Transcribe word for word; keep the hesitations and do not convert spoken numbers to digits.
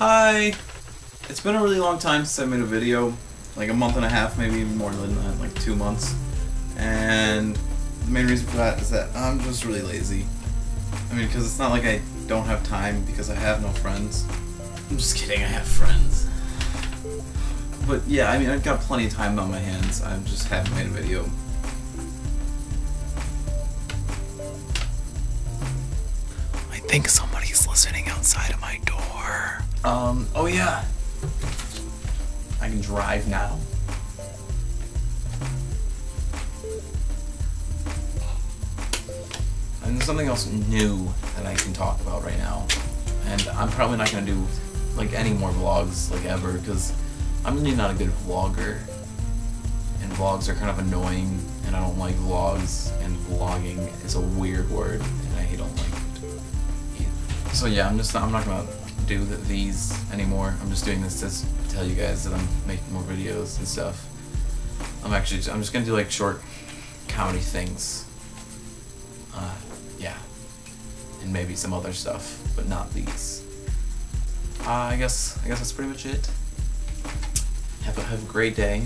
Hi! It's been a really long time since I made a video, like a month and a half, maybe even more than that, like two months. And the main reason for that is that I'm just really lazy. I mean, because it's not like I don't have time, because I have no friends. I'm just kidding, I have friends. But yeah, I mean, I've got plenty of time on my hands, I just haven't made a video. I think somebody's listening outside of my door. Um, oh yeah. I can drive now. And there's something else new that I can talk about right now. And I'm probably not gonna do like any more vlogs like ever, because I'm really not a good vlogger. And vlogs are kind of annoying, and I don't like vlogs, and vlogging is a weird word, and I don't like it. So yeah, I'm just not, I'm not gonna do these anymore. I'm just doing this to tell you guys that I'm making more videos and stuff. I'm actually just, I'm just gonna do like short comedy things. Uh, yeah. And maybe some other stuff, but not these. Uh, I guess I guess that's pretty much it. Have a, have a great day.